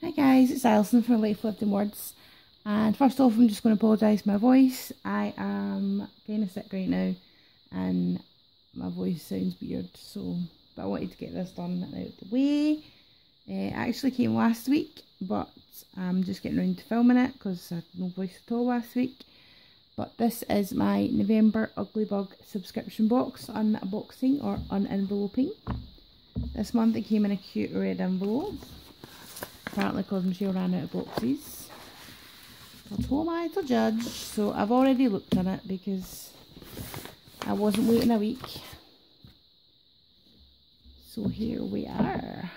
Hi guys, it's Alison from Life Lived in Words, and first off I'm just going to apologise for my voice. I am kind of sick right now and my voice sounds weird, but I wanted to get this done and out of the way. It actually came last week, but I'm just getting around to filming it because I had no voice at all last week. But this is my November Ugly Bug subscription box unboxing or unenveloping. This month it came in a cute red envelope. Apparently Cosmichelle ran out of boxes. But who am I to judge? So I've already looked on it because I wasn't waiting a week. So here we are.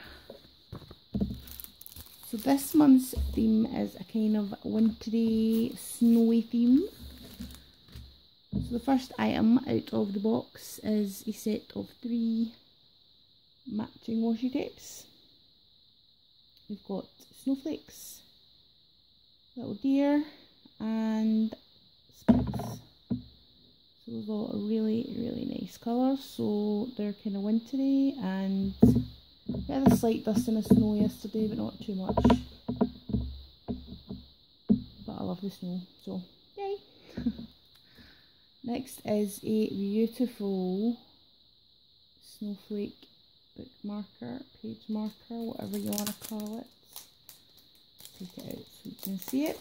So this month's theme is a kind of wintry, snowy theme. So the first item out of the box is a set of 3 matching washi tapes. We've got snowflakes, little deer, and spikes. So those are really nice colours. So they're kind of wintry, and we had a slight dust in the snow yesterday, but not too much. But I love the snow, so yay! Next is a beautiful snowflake book marker, page marker, whatever you want to call it. Take it out so you can see it.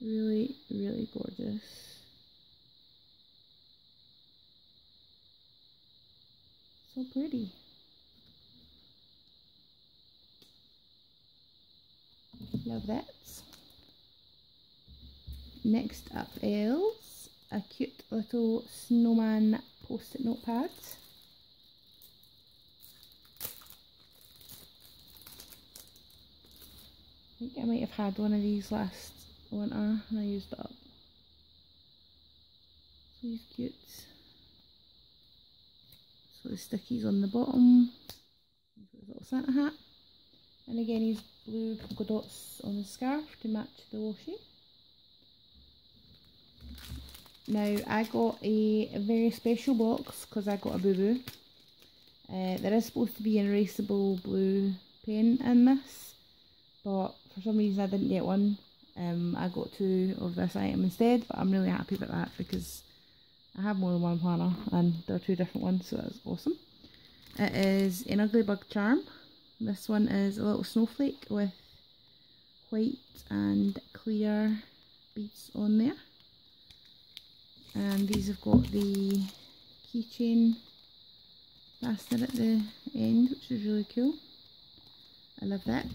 Really gorgeous. So pretty. Love that. Next up is a cute little snowman post-it notepad. I think I might have had one of these last winter and I used it up. So he's cute. So the stickies on the bottom. He's got his little Santa hat. And again he's blue polka dots on the scarf to match the washi. Now, I got a very special box because I got a boo-boo. There is supposed to be an erasable blue pen in this, but for some reason I didn't get one. I got 2 of this item instead, but I'm really happy about that because I have more than one planner and there are 2 different ones, so that's awesome. It is an Ugly Bug charm. This one is a little snowflake with white and clear beads on there. And these have got the keychain fastener at the end, which is really cool. I love that.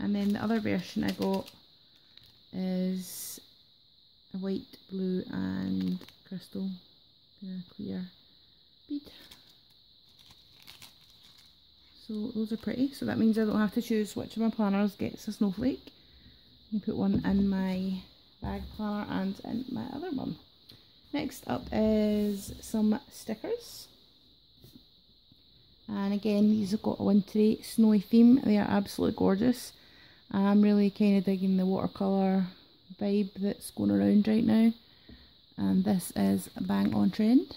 And then the other version I got is a white, blue and crystal clear bead. So those are pretty. So that means I don't have to choose which of my planners gets a snowflake. I can put one in my bag planner and in my other one. Next up is some stickers, and again these have got a wintry, snowy theme. They are absolutely gorgeous. I'm really kind of digging the watercolour vibe that's going around right now, and this is bang on trend.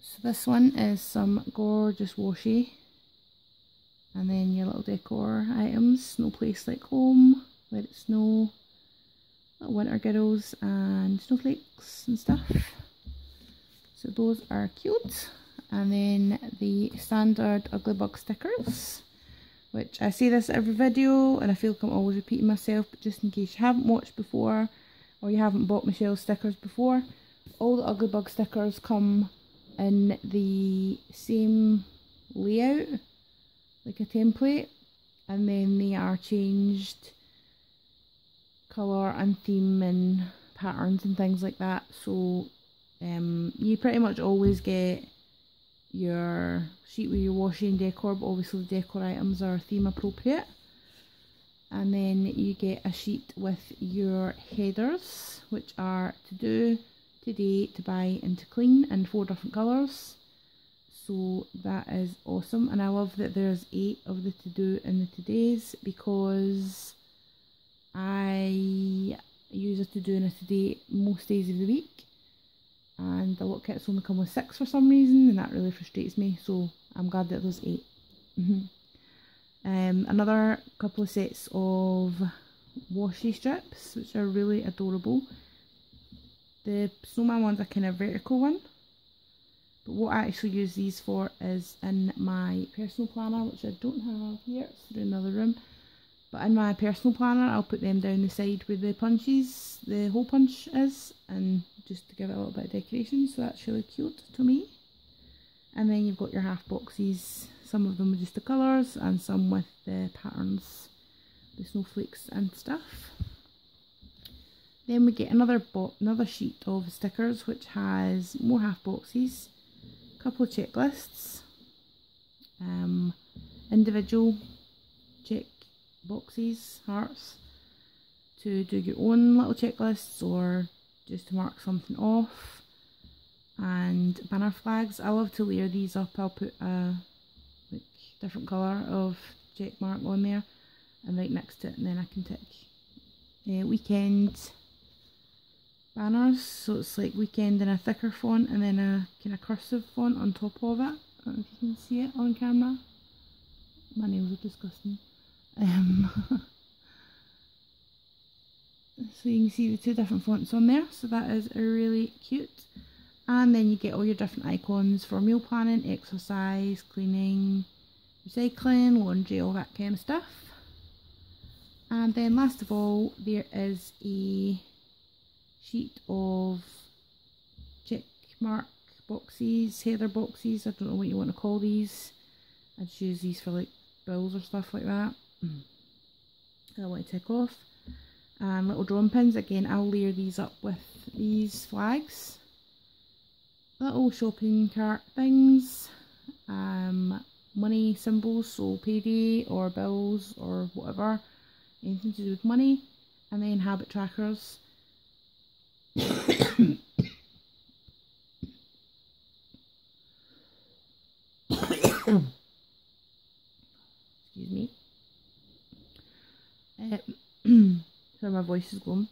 So this one is some gorgeous washi, and then your little decor items: no place like home, let it snow, winter girdles and snowflakes and stuff. So those are cute. And then the standard Ugly Bug stickers, which I say this every video and I feel like I'm always repeating myself, but just in case you haven't watched before or you haven't bought Michelle's stickers before, all the Ugly Bug stickers come in the same layout, like a template, and then they are changed colour and theme and patterns and things like that. So you pretty much always get your sheet with your washi and decor, but obviously the decor items are theme appropriate. And then you get a sheet with your headers, which are to do, today, to buy and to clean in 4 different colours. So that is awesome, and I love that there's 8 of the to do and the todays, because I use a to do and a today most days of the week, and the lot kits only come with 6 for some reason, and that really frustrates me, so I'm glad that there's 8. Another couple of sets of washi strips, which are really adorable. The snowman one's a kind of vertical one, but what I actually use these for is in my personal planner, which I don't have here, it's through another room. But in my personal planner, I'll put them down the side where the punches, the hole punch is, and just to give it a little bit of decoration, so that's really cute to me. And then you've got your half boxes, some of them with just the colours and some with the patterns, the snowflakes and stuff. Then we get another sheet of stickers which has more half boxes, a couple of checklists, individual check boxes, hearts, to do your own little checklists or just to mark something off, and banner flags. I love to layer these up. I'll put a like, different colour of check mark on there and right next to it, and then I can tick weekend banners, so it's like weekend in a thicker font and then a kind of cursive font on top of it. I don't know if you can see it on camera, my nails are disgusting. So you can see the 2 different fonts on there, so that is really cute. And then you get all your different icons for meal planning, exercise, cleaning, recycling, laundry, all that kind of stuff. And then last of all, there is a sheet of check mark boxes, header boxes, I don't know what you want to call these. I just use these for like bills or stuff like that that I want to tick off. And little drawing pins, again I'll layer these up with these flags. Little shopping cart things, money symbols, so payday or bills or whatever, anything to do with money, and then habit trackers. Excuse me. Sorry, my voice is gone.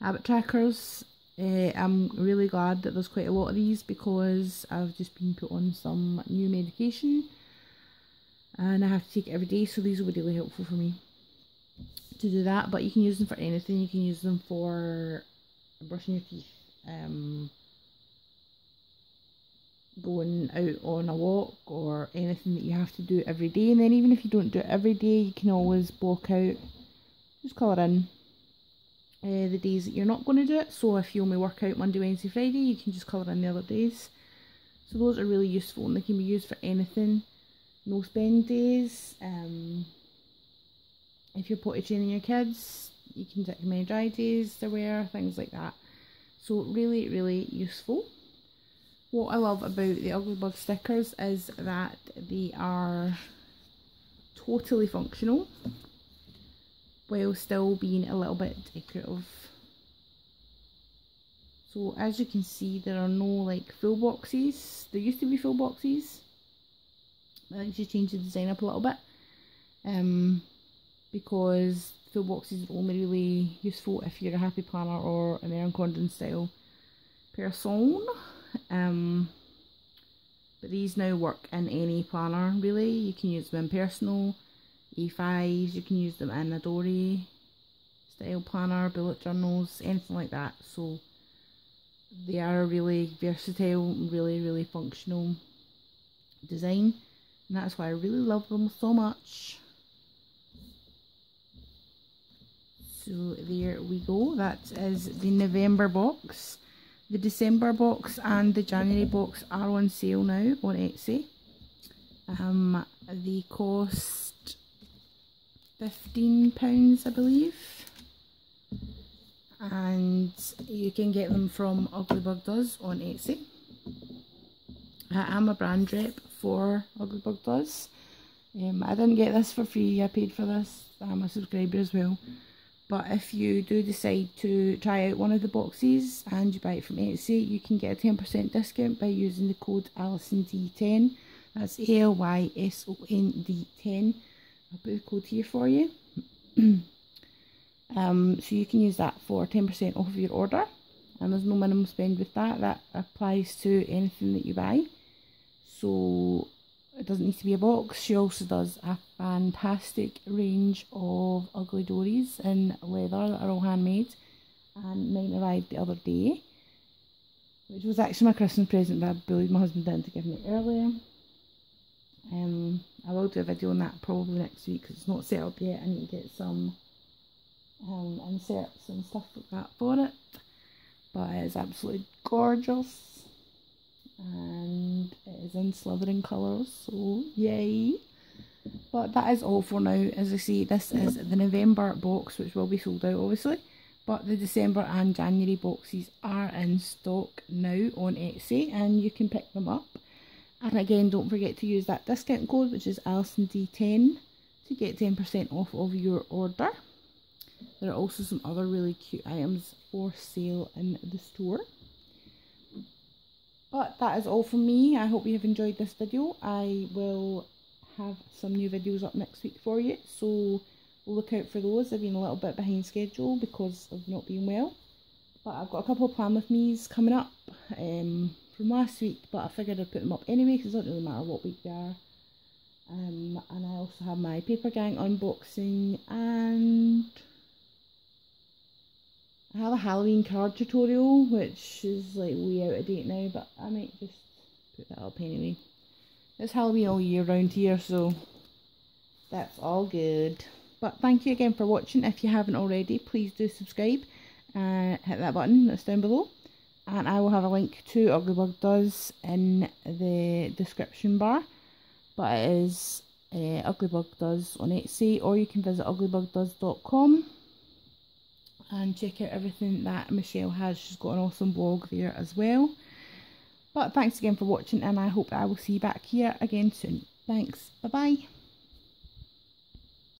Habit trackers. I'm really glad that there's quite a lot of these because I've just been put on some new medication and I have to take it every day, so these will be really helpful for me to do that. But you can use them for anything. You can use them for brushing your teeth, going out on a walk, or anything that you have to do every day. And then even if you don't do it every day, you can always block out, just colour in the days that you're not going to do it. So if you only work out Monday, Wednesday, Friday, you can just colour in the other days. So those are really useful and they can be used for anything. No spend days, if you're potty training your kids, you can tick how many dry days there were, things like that. So really, really useful. What I love about the Ugly Bug stickers is that they are totally functional, while still being a little bit decorative. So as you can see, there are no like full boxes. There used to be full boxes. I actually changed the design up a little bit, because full boxes are only really useful if you're a happy planner or an Erin Condren style person. But these now work in any planner really. You can use them in personal, A5s, you can use them in a Dory style planner, bullet journals, anything like that. So they are a really versatile, really, really functional design, and that's why I really love them so much. So there we go, that is the November box. The December box and the January box are on sale now on Etsy. They cost £15 I believe, and you can get them from Ugly Bug Does on Etsy. I am a brand rep for Ugly Bug Does. I didn't get this for free, I paid for this, I'm a subscriber as well. But if you do decide to try out one of the boxes and you buy it from Etsy, you can get a 10% discount by using the code AlysonD10, that's ALYSOND10. I'll put the code here for you. So you can use that for 10% off of your order. and there's no minimum spend with that. That applies to anything that you buy, so it doesn't need to be a box. She also does a fantastic range of ugly Dories in leather that are all handmade, and mine arrived the other day, which was actually my Christmas present that I bullied my husband into giving me earlier. I will do a video on that probably next week because it's not set up yet. I need to get some inserts and stuff like that for it, but it's absolutely gorgeous and it is in Slytherin colours, so yay. But that is all for now. As I say, this is the November box, which will be sold out obviously, but the December and January boxes are in stock now on Etsy and you can pick them up. And again, don't forget to use that discount code, which is AlysonD10, to get 10% off of your order. There are also some other really cute items for sale in the store. But that is all from me. I hope you have enjoyed this video. I will have some new videos up next week for you, so look out for those. I've been a little bit behind schedule because of not being well, but I've got a couple of plan with me's coming up from last week, but I figured I'd put them up anyway because it doesn't really matter what week they are. And I also have my Paper Gang unboxing, and I have a Halloween card tutorial which is like way out of date now, but I might just put that up anyway. It's Halloween all year round here, so that's all good. But thank you again for watching. If you haven't already, please do subscribe and hit that button that's down below. And I will have a link to Ugly Bug Does in the description bar, but it is Ugly Bug Does on Etsy, or you can visit UglyBugDoes.com and check out everything that Michelle has. She's got an awesome blog there as well. But thanks again for watching, and I hope I will see you back here again soon. Thanks, bye bye.